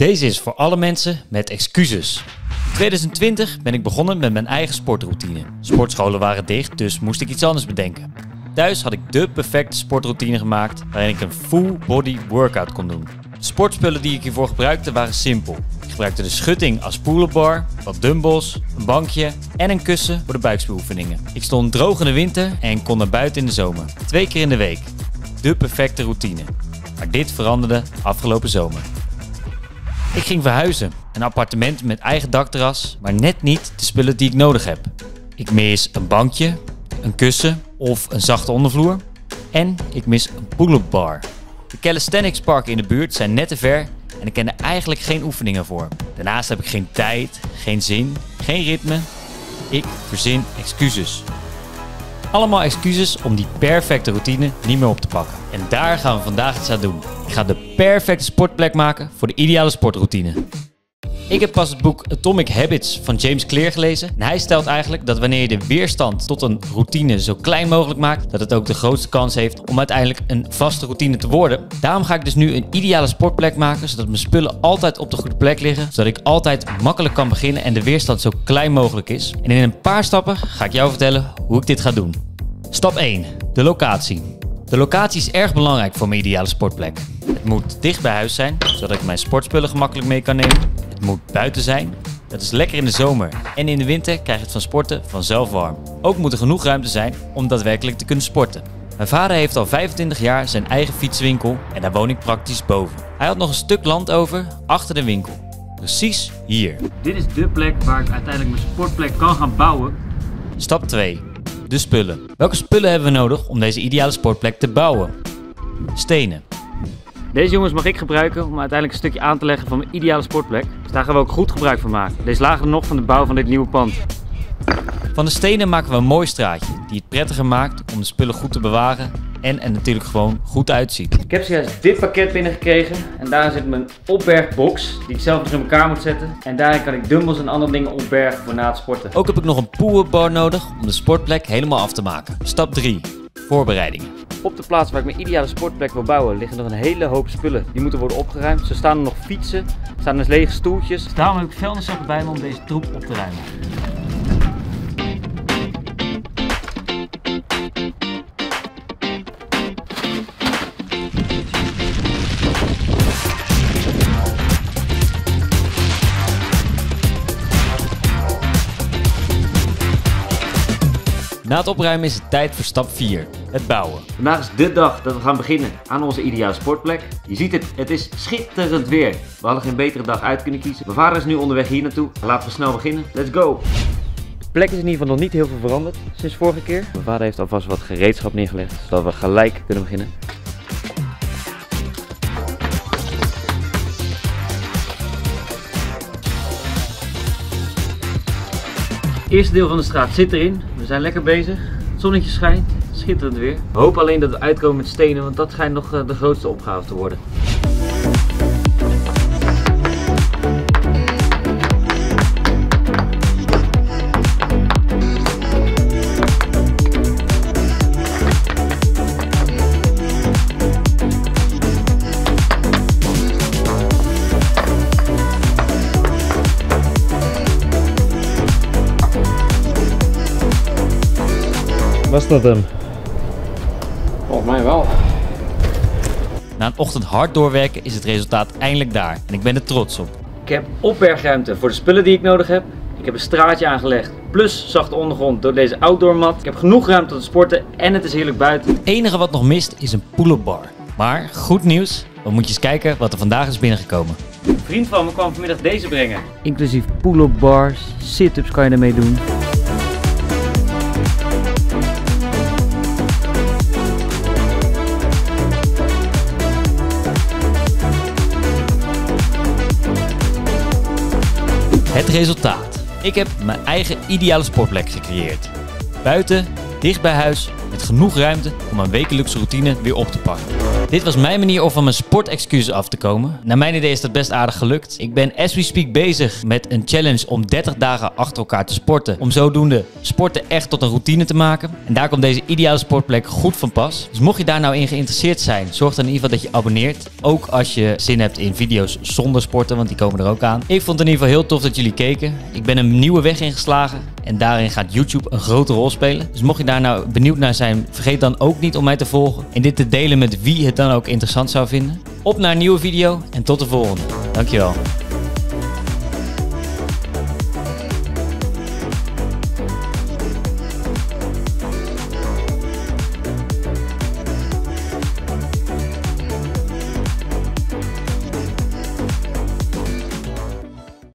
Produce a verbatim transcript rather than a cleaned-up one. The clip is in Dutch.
Deze is voor alle mensen met excuses. In twintig twintig ben ik begonnen met mijn eigen sportroutine. Sportscholen waren dicht, dus moest ik iets anders bedenken. Thuis had ik de perfecte sportroutine gemaakt waarin ik een full body workout kon doen. De sportspullen die ik hiervoor gebruikte waren simpel. Ik gebruikte de schutting als poelenbar, wat dumbbells, een bankje en een kussen voor de buikspieroefeningen. Ik stond droog in de winter en kon naar buiten in de zomer. Twee keer in de week. De perfecte routine. Maar dit veranderde afgelopen zomer. Ik ging verhuizen. Een appartement met eigen dakterras, maar net niet de spullen die ik nodig heb. Ik mis een bankje, een kussen of een zachte ondervloer. En ik mis een pull-up bar. De calisthenics parken in de buurt zijn net te ver en ik ken er eigenlijk geen oefeningen voor. Daarnaast heb ik geen tijd, geen zin, geen ritme. Ik verzin excuses. Allemaal excuses om die perfecte routine niet meer op te pakken. En daar gaan we vandaag iets aan doen. Ik ga de perfecte sportplek maken voor de ideale sportroutine. Ik heb pas het boek Atomic Habits van James Clear gelezen. En hij stelt eigenlijk dat wanneer je de weerstand tot een routine zo klein mogelijk maakt, dat het ook de grootste kans heeft om uiteindelijk een vaste routine te worden. Daarom ga ik dus nu een ideale sportplek maken, zodat mijn spullen altijd op de goede plek liggen, zodat ik altijd makkelijk kan beginnen en de weerstand zo klein mogelijk is. En in een paar stappen ga ik jou vertellen hoe ik dit ga doen. Stap één. De locatie. De locatie is erg belangrijk voor mijn ideale sportplek. Het moet dicht bij huis zijn, zodat ik mijn sportspullen gemakkelijk mee kan nemen. Het moet buiten zijn, dat is lekker in de zomer en in de winter krijg je het van sporten vanzelf warm. Ook moet er genoeg ruimte zijn om daadwerkelijk te kunnen sporten. Mijn vader heeft al vijfentwintig jaar zijn eigen fietswinkel en daar woon ik praktisch boven. Hij had nog een stuk land over achter de winkel, precies hier. Dit is de plek waar ik uiteindelijk mijn sportplek kan gaan bouwen. Stap twee. De spullen. Welke spullen hebben we nodig om deze ideale sportplek te bouwen? Stenen. Deze jongens mag ik gebruiken om uiteindelijk een stukje aan te leggen van mijn ideale sportplek. Dus daar gaan we ook goed gebruik van maken. Deze lagen er nog van de bouw van dit nieuwe pand. Van de stenen maken we een mooi straatje die het prettiger maakt om de spullen goed te bewaren en er natuurlijk gewoon goed uitziet. Ik heb zojuist dit pakket binnengekregen en daarin zit mijn opbergbox die ik zelf nog in elkaar moet zetten. En daarin kan ik dumbbells en andere dingen opbergen voor na het sporten. Ook heb ik nog een pull-up bar nodig om de sportplek helemaal af te maken. Stap drie. Voorbereidingen. Op de plaats waar ik mijn ideale sportplek wil bouwen liggen nog een hele hoop spullen. Die moeten worden opgeruimd. Zo staan er nog fietsen, er staan er lege stoeltjes. Dus daarom heb ik vuilniszakken bij me om deze troep op te ruimen. Na het opruimen is het tijd voor stap vier. Het bouwen. Vandaag is de dag dat we gaan beginnen aan onze ideale sportplek. Je ziet het, het is schitterend weer. We hadden geen betere dag uit kunnen kiezen. Mijn vader is nu onderweg hier naartoe. Laten we snel beginnen. Let's go! De plek is in ieder geval nog niet heel veel veranderd sinds vorige keer. Mijn vader heeft alvast wat gereedschap neergelegd, zodat we gelijk kunnen beginnen. Het eerste deel van de straat zit erin. We zijn lekker bezig. Het zonnetje schijnt. Schitterend weer. Ik hoop alleen dat we uitkomen met stenen, want dat schijnt nog de grootste opgave te worden. Was dat hem? Volgens mij wel. Na een ochtend hard doorwerken is het resultaat eindelijk daar en ik ben er trots op. Ik heb opbergruimte voor de spullen die ik nodig heb. Ik heb een straatje aangelegd, plus zachte ondergrond door deze outdoormat. Ik heb genoeg ruimte om te sporten en het is heerlijk buiten. Het enige wat nog mist is een pull-up bar. Maar goed nieuws, dan moet je eens kijken wat er vandaag is binnengekomen. Een vriend van me kwam vanmiddag deze brengen. Inclusief pull-up bars, sit-ups kan je ermee doen. Het resultaat. Ik heb mijn eigen ideale sportplek gecreëerd. Buiten, dicht bij huis, met genoeg ruimte om mijn wekelijkse routine weer op te pakken. Dit was mijn manier om van mijn sportexcuses af te komen. Naar mijn idee is dat best aardig gelukt. Ik ben as we speak bezig met een challenge om dertig dagen achter elkaar te sporten. Om zodoende sporten echt tot een routine te maken. En daar komt deze ideale sportplek goed van pas. Dus mocht je daar nou in geïnteresseerd zijn, zorg dan in ieder geval dat je abonneert. Ook als je zin hebt in video's zonder sporten, want die komen er ook aan. Ik vond het in ieder geval heel tof dat jullie keken. Ik ben een nieuwe weg ingeslagen en daarin gaat YouTube een grote rol spelen. Dus mocht je daar nou benieuwd naar zijn, vergeet dan ook niet om mij te volgen. En dit te delen met wie het dan ook interessant zou vinden. Op naar een nieuwe video en tot de volgende. Dankjewel.